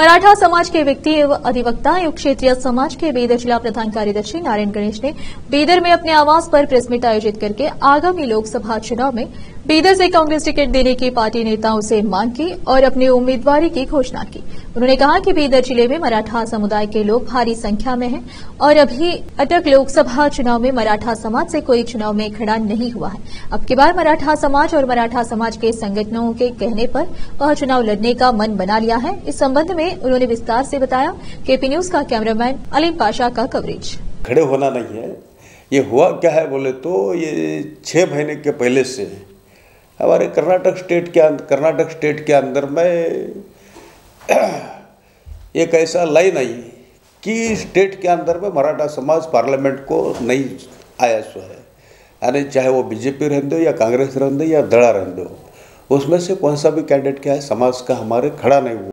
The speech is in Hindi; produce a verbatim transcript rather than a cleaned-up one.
मराठा समाज के व्यक्ति एवं अधिवक्ता एवं क्षेत्रीय समाज के बीदर जिला प्रधान कार्यदर्शी नारायण गणेश ने बीदर में अपने आवास पर प्रेस मीट आयोजित करके आगामी लोकसभा चुनाव में बीदर से कांग्रेस टिकट देने की पार्टी नेताओं से मांग की और अपनी उम्मीदवारी की घोषणा की। उन्होंने कहा कि बीदर जिले में मराठा समुदाय के लोग भारी संख्या में हैं और अभी अटक लोकसभा चुनाव में मराठा समाज से कोई चुनाव में खड़ा नहीं हुआ है। अब की बार मराठा समाज और मराठा समाज के संगठनों के कहने पर वह चुनाव लड़ने का मन बना लिया है। इस संबंध में उन्होंने विस्तार से बताया। केपी न्यूज का कैमरामैन अलीम पाशा का कवरेज। खड़े होना नहीं है, ये हुआ क्या है बोले तो ये छः महीने के पहले से हमारे कर्नाटक स्टेट के अंदर कर्नाटक स्टेट के अंदर में एक ऐसा लाइन आई कि स्टेट के अंदर में मराठा समाज पार्लियामेंट को नहीं आया सो है, यानी चाहे वो बीजेपी रहने दो या कांग्रेस रहने दो या दड़ा रहने दो, उसमें से कौन सा भी कैंडिडेट क्या है समाज का हमारे खड़ा नहीं हुआ।